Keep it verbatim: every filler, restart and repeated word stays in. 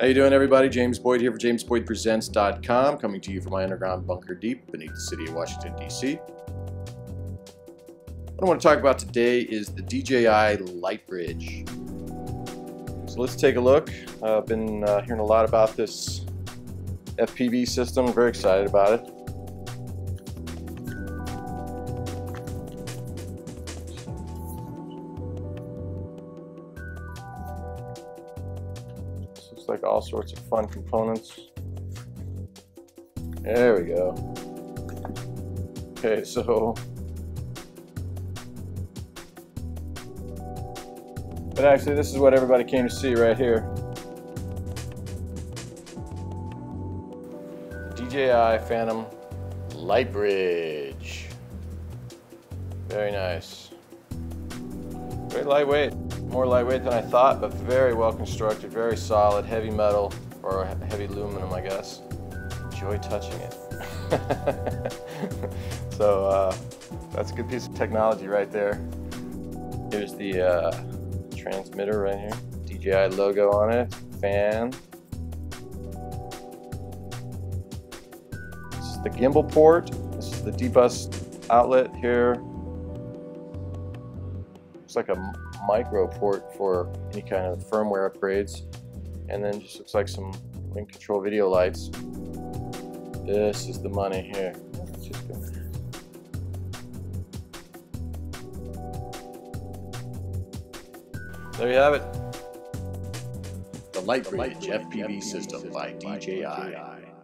How you doing, everybody? James Boyd here for james boyd presents dot com, coming to you from my underground bunker deep beneath the city of Washington, D C What I want to talk about today is the D J I Lightbridge. So let's take a look. Uh, I've been uh, hearing a lot about this F P V system. I'm very excited about it. Looks like all sorts of fun components. There we go. Okay, so but actually this is what everybody came to see right here. D J I Phantom Lightbridge. Very nice. Very lightweight. More lightweight than I thought, but very well constructed, very solid, heavy metal, or heavy aluminum, I guess. Enjoy touching it. So uh, that's a good piece of technology right there. Here's the uh, transmitter right here. D J I logo on it, fan. This is the gimbal port. This is the D bus outlet here. Looks like a micro port for any kind of firmware upgrades, and then just looks like some link control video lights. This is the money here. It's just gonna... There you have it. The Lightbridge F P V system by D J I.